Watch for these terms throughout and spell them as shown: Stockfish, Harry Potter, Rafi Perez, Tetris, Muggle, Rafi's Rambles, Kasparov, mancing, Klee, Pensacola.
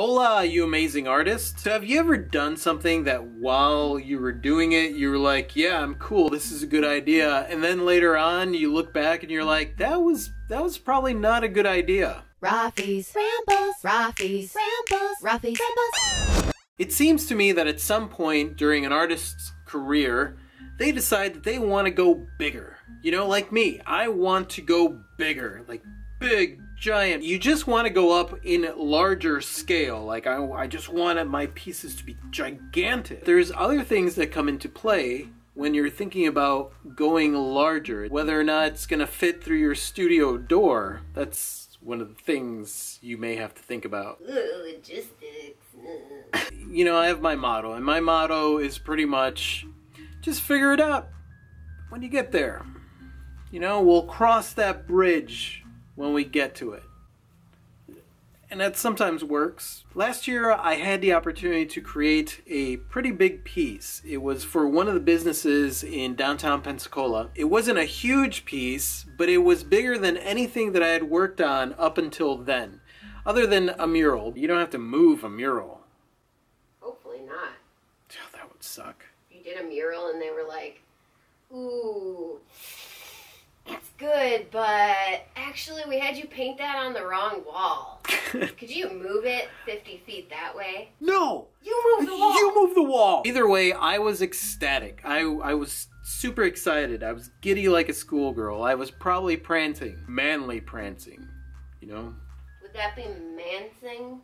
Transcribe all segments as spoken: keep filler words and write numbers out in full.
Hola, you amazing artist. So have you ever done something that while you were doing it, you were like, yeah, I'm cool, this is a good idea. And then later on, you look back and you're like, that was, that was probably not a good idea. Rafi's Rambles, Rafi's Rambles, Rafi's Rambles. It seems to me that at some point during an artist's career, they decide that they want to go bigger. You know, like me, I want to go bigger, like big, giant. You just want to go up in larger scale. Like I, I just want my pieces to be gigantic. There's other things that come into play when you're thinking about going larger, whether or not it's going to fit through your studio door. That's one of the things you may have to think about. Ooh, logistics. You know, I have my motto, and my motto is pretty much, just figure it out when you get there. You know, we'll cross that bridge when we get to it. And that sometimes works. Last year, I had the opportunity to create a pretty big piece. It was for one of the businesses in downtown Pensacola. It wasn't a huge piece, but it was bigger than anything that I had worked on up until then, other than a mural. You don't have to move a mural. Hopefully not. Oh, that would suck. You did a mural and they were like, ooh, that's good, but actually we had you paint that on the wrong wall. Could you move it fifty feet that way? No! You move the wall! You move the wall! Either way, I was ecstatic. I, I was super excited. I was giddy like a schoolgirl. I was probably prancing. Manly prancing, you know? Would that be mancing?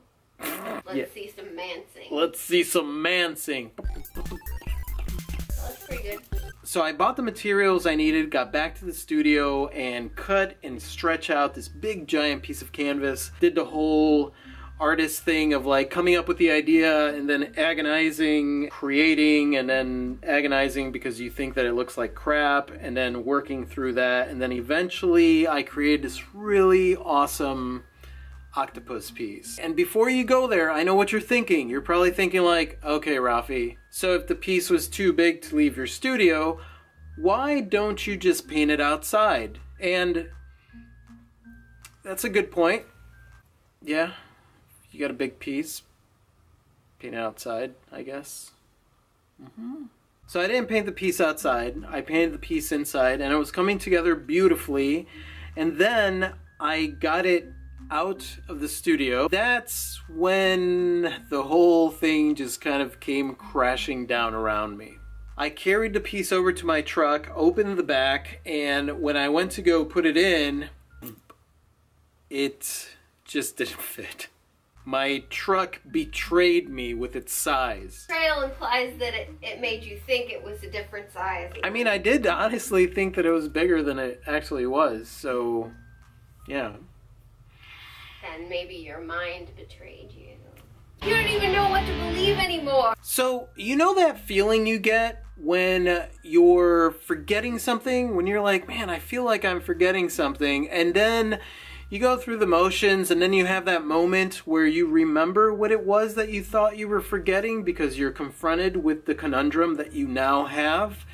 Let's yeah. see some mancing. Let's see some mancing. That's pretty good. So I bought the materials I needed, got back to the studio, and cut and stretch out this big giant piece of canvas. Did the whole artist thing of like coming up with the idea and then agonizing, creating, and then agonizing because you think that it looks like crap, and then working through that. And then eventually I created this really awesome octopus piece. And before you go there, I know what you're thinking. You're probably thinking like, okay, Rafi, so if the piece was too big to leave your studio, why don't you just paint it outside? And that's a good point. Yeah, you got a big piece, paint it outside, I guess. Mm-hmm. So I didn't paint the piece outside. I painted the piece inside, and it was coming together beautifully. And then I got it out of the studio. That's when the whole thing just kind of came crashing down around me. I carried the piece over to my truck, opened the back, and when I went to go put it in, it just didn't fit. My truck betrayed me with its size. Betrayal implies that it, it made you think it was a different size. I mean, I did honestly think that it was bigger than it actually was, so yeah. And maybe your mind betrayed you. You don't even know what to believe anymore. So, you know that feeling you get when you're forgetting something? When you're like, man, I feel like I'm forgetting something. And then you go through the motions, and then you have that moment where you remember what it was that you thought you were forgetting because you're confronted with the conundrum that you now have.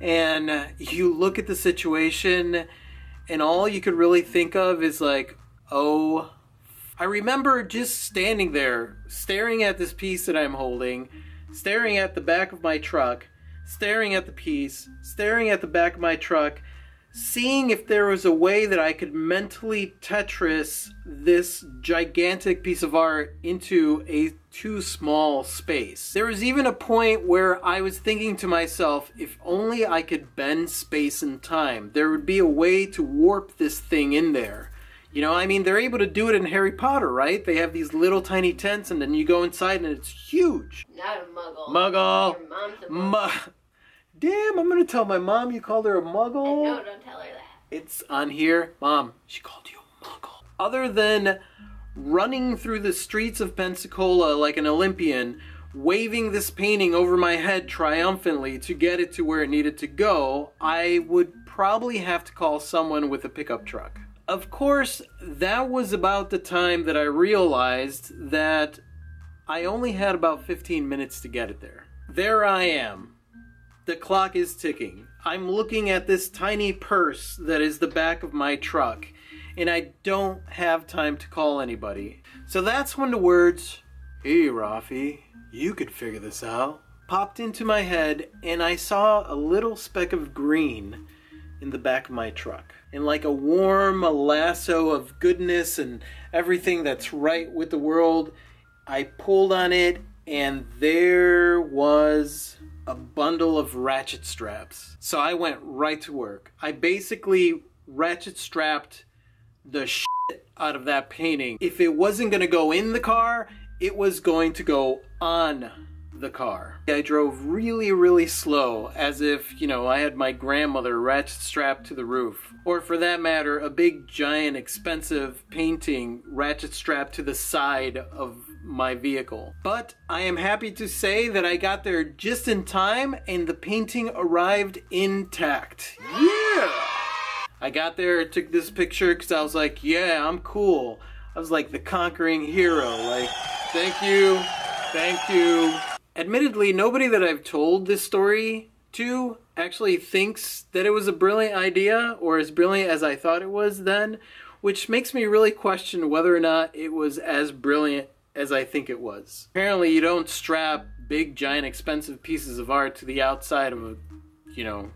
And you look at the situation, and all you could really think of is like, oh, I remember just standing there, staring at this piece that I'm holding, staring at the back of my truck, staring at the piece, staring at the back of my truck, seeing if there was a way that I could mentally Tetris this gigantic piece of art into a too small space. There was even a point where I was thinking to myself, if only I could bend space and time, there would be a way to warp this thing in there. You know, I mean, they're able to do it in Harry Potter, right? They have these little tiny tents, and then you go inside, and it's huge. Not a muggle. Muggle. Your mom's a muggle. Damn, I'm going to tell my mom you called her a muggle. And no, don't tell her that. It's on here. Mom, she called you a muggle. Other than running through the streets of Pensacola like an Olympian, waving this painting over my head triumphantly to get it to where it needed to go, I would probably have to call someone with a pickup truck. Of course, that was about the time that I realized that I only had about fifteen minutes to get it there. There I am. The clock is ticking. I'm looking at this tiny purse that is the back of my truck, and I don't have time to call anybody. So that's when the words Hey Rafi, you could figure this out. Popped into my head and I saw a little speck of green in the back of my truck. And like a warm a lasso of goodness and everything that's right with the world, I pulled on it and there was a bundle of ratchet straps. So I went right to work. I basically ratchet strapped the shit out of that painting. If it wasn't gonna go in the car, it was going to go on the car. I drove really, really slow, as if, you know, I had my grandmother ratchet strapped to the roof. Or for that matter, a big, giant, expensive painting ratchet strapped to the side of my vehicle. But I am happy to say that I got there just in time and the painting arrived intact. Yeah! I got there, took this picture because I was like, yeah, I'm cool. I was like the conquering hero, like, thank you, thank you. Admittedly, nobody that I've told this story to actually thinks that it was a brilliant idea or as brilliant as I thought it was then, which makes me really question whether or not it was as brilliant as I think it was. Apparently, you don't strap big, giant, expensive pieces of art to the outside of a, you know,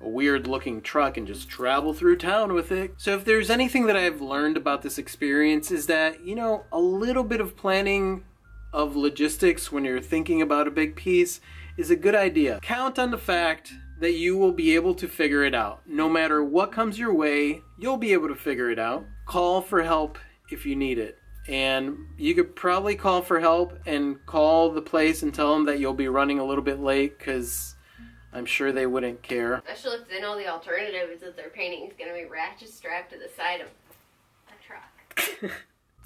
a weird-looking truck and just travel through town with it. So if there's anything that I've learned about this experience is that, you know, a little bit of planning of logistics when you're thinking about a big piece is a good idea. Count on the fact that you will be able to figure it out. No matter what comes your way, you'll be able to figure it out. Call for help if you need it. And you could probably call for help and call the place and tell them that you'll be running a little bit late because I'm sure they wouldn't care. Especially if they know the alternative is that their painting is going to be ratchet strapped to the side of a truck.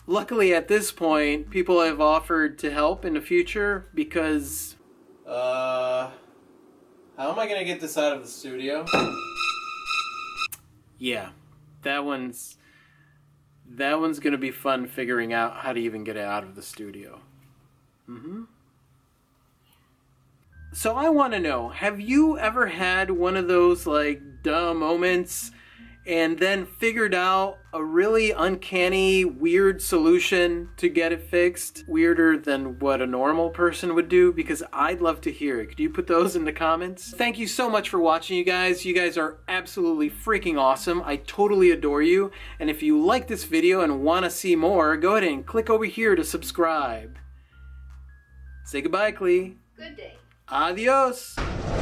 Luckily at this point, people have offered to help in the future because... Uh... How am I going to get this out of the studio? Yeah, that one's... That one's going to be fun figuring out how to even get it out of the studio. Mm-hmm. So I want to know, have you ever had one of those like duh moments and then figured out a really uncanny, weird solution to get it fixed? Weirder than what a normal person would do? Because I'd love to hear it. Could you put those in the comments? Thank you so much for watching, you guys. You guys are absolutely freaking awesome. I totally adore you. And if you like this video and want to see more, go ahead and click over here to subscribe. Say goodbye, Klee. Good day. Adios.